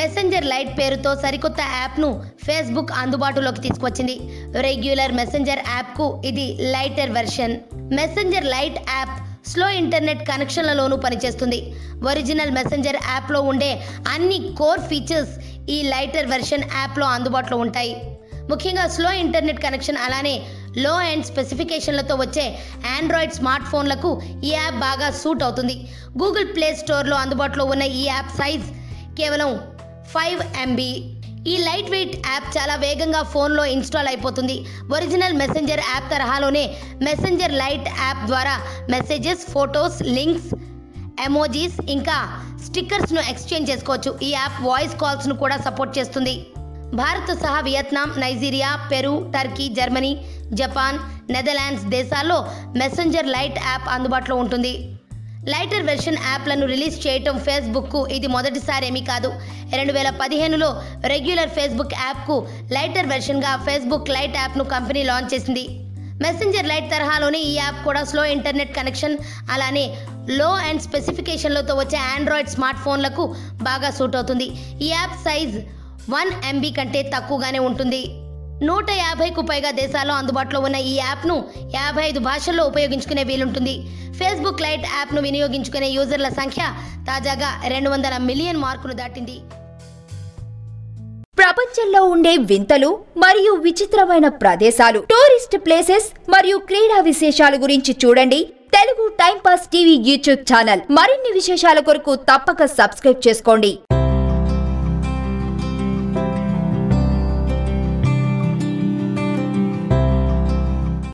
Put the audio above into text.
Messenger light పేరుతో సరికొత్త యాప్ను ఫేస్బుక్ అందుబాటులోకి తీసుకొచ్చింది. రెగ్యులర్ మెసెంజర్ యాప్కు ఇది lighter version. Messenger light app slow internet కనెక్షన్లలోనూ పనిచేస్తుంది. ఒరిజినల్ మెసెంజర్ యాప్లో ఉండే అన్ని కోర్ ఫీచర్స్ ఈ లైటర్ వెర్షన్ యాప్లో అందుబాటులో ఉంటాయి. ముఖ్యంగా స్లో ఇంటర్నెట్ కనెక్షన్, అలానే లో అండ్ స్పెసిఫికేషన్లతో వచ్చే ఆండ్రాయిడ్ స్మార్ట్ ఫోన్లకు ఈ యాప్ బాగా సూట్ అవుతుంది. గూగుల్ ప్లే స్టోర్లో అందుబాటులో ఉన్న ఈ యాప్ సైజ్ కేవలం 5 MB. ఈ లైట్ వెయిట్ యాప్ చాలా వేగంగా ఫోన్లో ఇన్స్టాల్ అయిపోతుంది. ఒరిజినల్ మెసెంజర్ యాప్ తరహాలోనే మెసెంజర్ లైట్ యాప్ ద్వారా మెసేజెస్, ఫొటోస్, లింక్స్, ఎమోజీస్, ఇంకా స్టిక్కర్స్ను ఎక్స్చేంజ్ చేసుకోవచ్చు. ఈ యాప్ వాయిస్ కాల్స్ను కూడా సపోర్ట్ చేస్తుంది. భారత్ సహా Vietnam, Nigeria, Peru, Turkey, Germany, Japan, Netherlands దేశాల్లో మెసెంజర్ లైట్ యాప్ అందుబాటులో ఉంటుంది. లైటర్ వెర్షన్ యాప్లను రిలీజ్ చేయటం ఫేస్బుక్కు ఇది మొదటిసారేమీ కాదు. 2015లో రెగ్యులర్ ఫేస్బుక్ యాప్కు లైటర్ వెర్షన్గా ఫేస్బుక్ లైట్ యాప్ను కంపెనీ లాంచ్ చేసింది. మెసెంజర్ లైట్ తరహాలోనే ఈ యాప్ కూడా స్లో ఇంటర్నెట్ కనెక్షన్, అలానే లో అండ్ స్పెసిఫికేషన్లతో వచ్చే ఆండ్రాయిడ్ స్మార్ట్ ఫోన్లకు బాగా సూట్ అవుతుంది. ఈ యాప్ సైజ్ 1 MB కంటే తక్కువగానే ఉంటుంది. 150కు పైగా దేశాల్లో అందుబాటులో ఉన్న ఈ యాప్ను 55 భాషల్లో ఉపయోగించుకునే వీలుంటుంది. ఫేస్బుక్ లైట్ యాప్ను వినియోగించుకునే యూజర్ల సంఖ్య తాజాగా 200 మిలియన్ మార్కును దాటింది. ప్రపంచంలో ఉండే వింతలు మరియు విచిత్రమైన ప్రదేశాలు, టూరిస్ట్ ప్లేసెస్ మరియు క్రీడా విశేషాల గురించి చూడండి Telugu timepass TV YouTube channel. మరిన్ని విశేషాల కొరకు తప్పక సబ్స్క్రైబ్ చేసుకోండి.